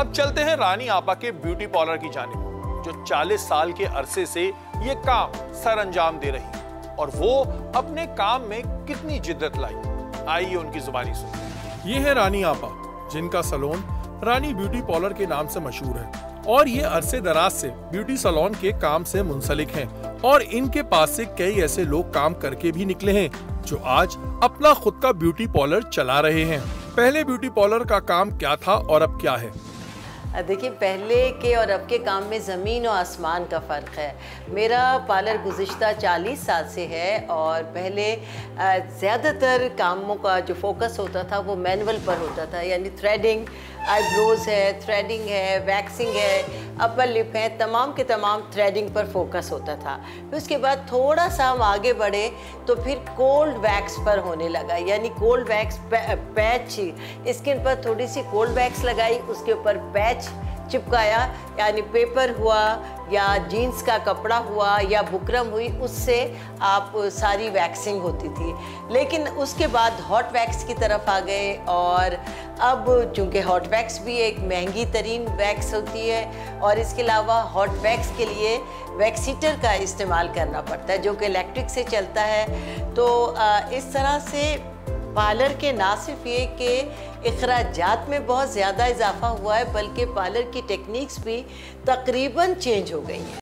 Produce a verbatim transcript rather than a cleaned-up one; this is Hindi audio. अब चलते हैं रानी आपा के ब्यूटी पार्लर की जानिब, जो चालीस साल के अरसे से ये काम सर अंजाम दे रही है और वो अपने काम में कितनी जिद्दत लाई, आइए उनकी जुबानी सुनिए। ये है रानी आपा, जिनका सलोन रानी ब्यूटी पार्लर के नाम से मशहूर है और ये अरसे दराज से ब्यूटी सलोन के काम से मुंसलिक हैं और इनके पास से कई ऐसे लोग काम करके भी निकले हैं जो आज अपना खुद का ब्यूटी पार्लर चला रहे हैं। पहले ब्यूटी पार्लर का काम क्या था और अब क्या है? देखिए, पहले के और अब के काम में ज़मीन और आसमान का फ़र्क है। मेरा पार्लर गुज़िश्ता चालीस साल से है और पहले ज़्यादातर कामों का जो फोकस होता था वो मैनुअल पर होता था, यानी थ्रेडिंग, आईब्रोज़ है, थ्रेडिंग है, वैक्सिंग है, अपर लिप है, तमाम के तमाम थ्रेडिंग पर फोकस होता था। फिर उसके बाद थोड़ा सा हम आगे बढ़े तो फिर कोल्ड वैक्स पर होने लगा, यानी कोल्ड वैक्स पैच, स्किन पर थोड़ी सी कोल्ड वैक्स लगाई, उसके ऊपर पैच चिपकाया, यानी पेपर हुआ या जीन्स का कपड़ा हुआ या बुकरम हुई, उससे आप सारी वैक्सिंग होती थी। लेकिन उसके बाद हॉट वैक्स की तरफ आ गए और अब चूँकि हॉट वैक्स भी एक महंगी तरीन वैक्स होती है और इसके अलावा हॉट वैक्स के लिए वैक्सीटर का इस्तेमाल करना पड़ता है जो कि इलेक्ट्रिक से चलता है। तो इस तरह से पार्लर के ना सिर्फ ये कि इखराजात में बहुत ज़्यादा इजाफा हुआ है बल्कि पार्लर की टेक्निक्स भी तकरीबन चेंज हो गई हैं।